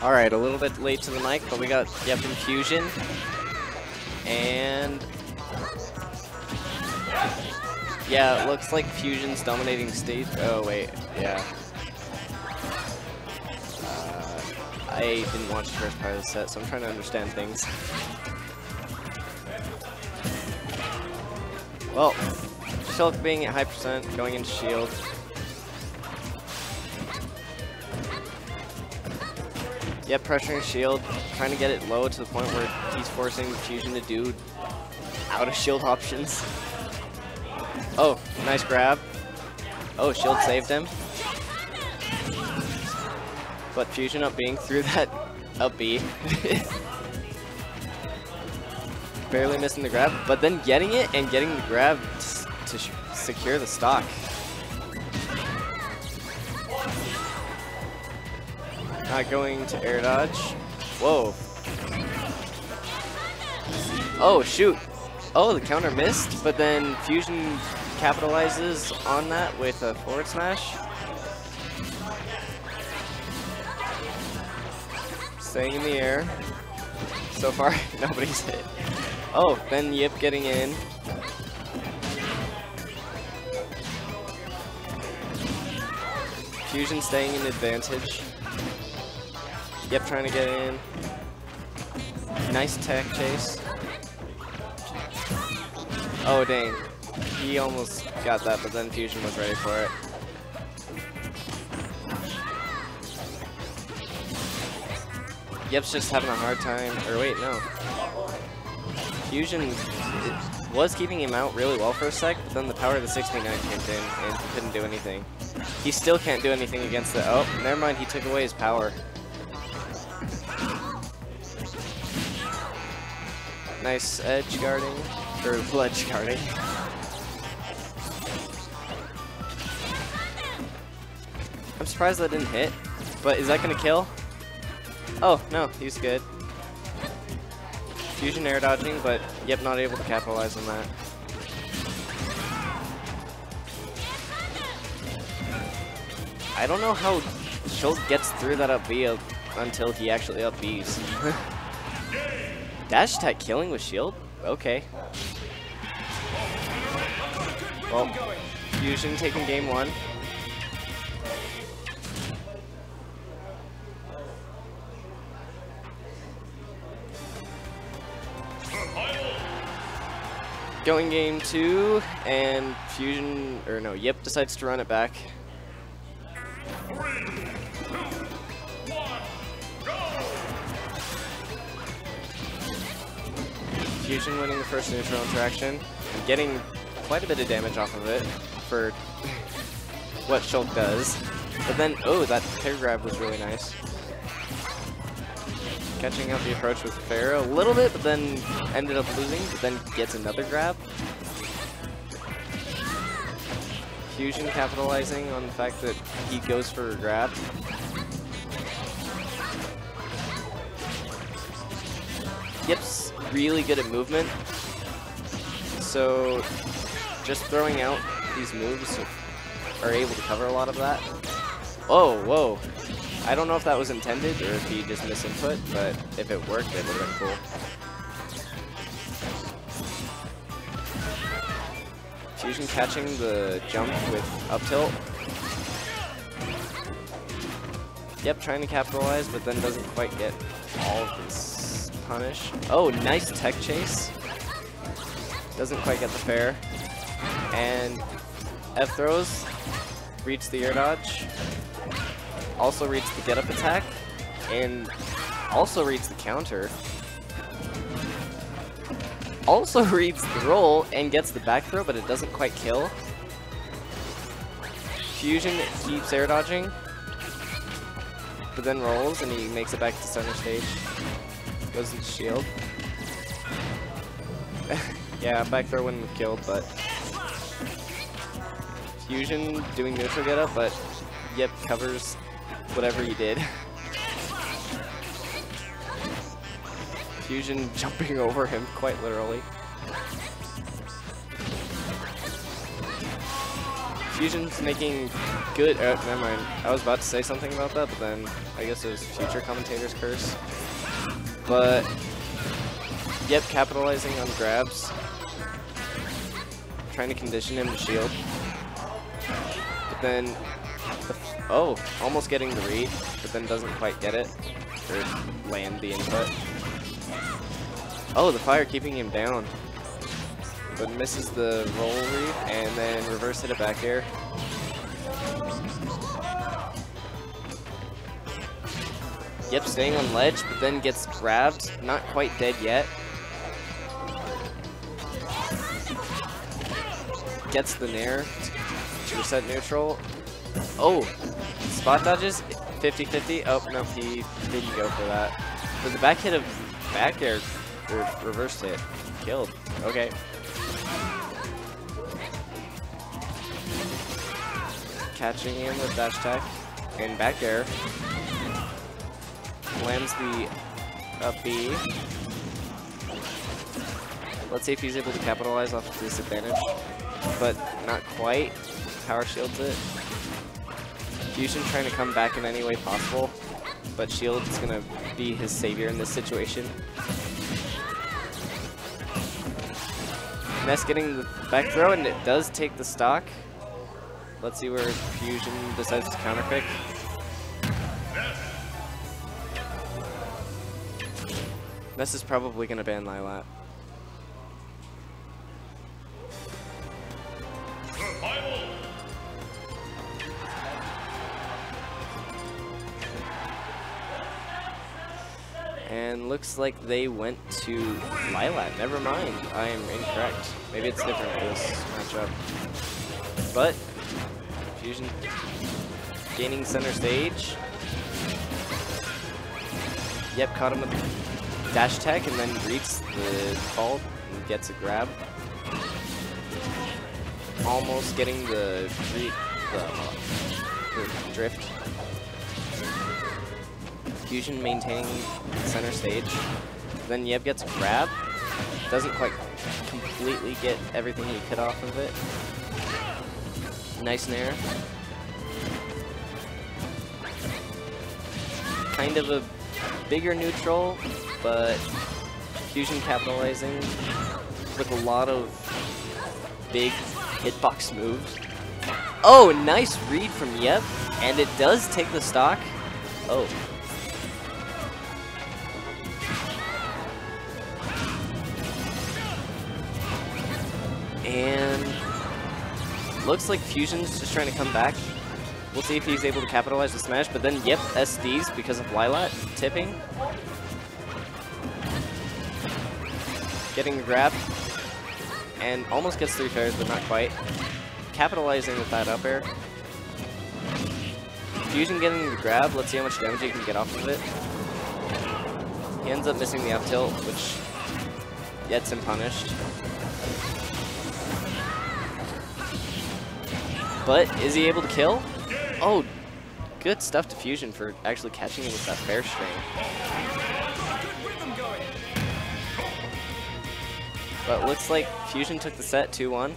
Alright, a little bit late to the mic, but we got Yep and Fusion. And yeah, it looks like Fusion's dominating stage. Oh wait, yeah. I didn't watch the first part of the set, so I'm trying to understand things. Well, Shulk being at high percent, going into shield. Yep, pressuring shield, trying to get it low to the point where he's forcing Fusion to do out of shield options. Oh, nice grab. Oh, shield saved him. But Fusion up being through that up B. Barely missing the grab, but then getting it and getting the grab to secure the stock. Not going to air dodge. Whoa. Oh, shoot. Oh, the counter missed, but then Fusion capitalizes on that with a forward smash. Staying in the air. So far, nobody's hit. Oh, then Yep getting in. Fusion staying in advantage. Yep, trying to get in. Nice tech chase. Oh, dang. He almost got that, but then Fusion was ready for it. Yep's just having a hard time. Or wait, no. Fusion was keeping him out really well for a sec, but then the power of the 69 came in and he couldn't do anything. He still can't do anything against the... Oh, never mind, he took away his power. Nice edge guarding, or ledge guarding. I'm surprised that didn't hit, but is that gonna kill? Oh, no, he's good. Fusion air dodging, but Yep, not able to capitalize on that. I don't know how Shulk gets through that up B until he actually up B's. Dash attack killing with shield? Okay. Well, Fusion taking game one. Going game two, and Fusion, or no, Yep decides to run it back. Fusion winning the first neutral interaction and getting quite a bit of damage off of it for what Shulk does. But then, oh, that hair grab was really nice. Catching up the approach with Pharaoh a little bit, but then ended up losing, but then gets another grab. Fusion capitalizing on the fact that he goes for a grab. Yep's really good at movement, so just throwing out these moves are able to cover a lot of that. Oh, whoa. I don't know if that was intended or if he just misinput, but if it worked, it would have been cool. Fusion catching the jump with up tilt. Yep, trying to capitalize, but then doesn't quite get all of this. Punish. Oh, nice tech chase. Doesn't quite get the fair. And F throws. Reads the air dodge. Also reads the get up attack. And also reads the counter. also reads the roll and gets the back throw, but it doesn't quite kill. Fusion keeps air dodging, but then rolls and he makes it back to center stage. Goes into shield. Yeah, back throw wouldn't have killed, but Fusion doing neutral get up, but Yep covers whatever he did. Fusion jumping over him, quite literally. Fusion's making good. Never mind. I was about to say something about that, but then I guess it was future commentator's curse. But Yep capitalizing on grabs, trying to condition him to shield. But then, almost getting the read, but then doesn't quite get it or land the input. Oh, the fire keeping him down, but misses the roll read and then reverse hit a back air. Yep, staying on ledge, but then gets grabbed. Not quite dead yet. Gets the nair to reset neutral. Oh, spot dodges 50-50. Oh, no, he didn't go for that. But the back hit of back air, or reverse hit, killed. Okay. Catching him with dash attack and back air. Lands the up B. Let's see if he's able to capitalize off of this advantage, but not quite. Power shields it. Fusion trying to come back in any way possible, but shield is gonna be his savior in this situation. Ness getting the back throw, and it does take the stock. Let's see where Fusion decides to counter pick. Ness is probably going to ban Lylat. And looks like they went to Lylat. Never mind, I am incorrect. Maybe it's different for this matchup. But Fusion gaining center stage. Yep, caught him with the dash tech and then reaps the fault and gets a grab. Almost getting the drift. Fusion maintaining center stage. Then Yep gets a grab. Doesn't quite completely get everything he could off of it. Nice nair. Kind of a bigger neutral, but Fusion capitalizing with a lot of big hitbox moves. Oh, nice read from Yep, and it does take the stock. Oh. And looks like Fusion's just trying to come back. We'll see if he's able to capitalize the smash, but then Yep SDs because of Lylat tipping. Getting grabbed, and almost gets three fairs, but not quite. Capitalizing with that up air. Fusion getting the grab, let's see how much damage he can get off of it. He ends up missing the up tilt, which Yet's unpunished. But is he able to kill? Oh, good stuff to Fusion for actually catching him with that fair string. But looks like Fusion took the set 2-1.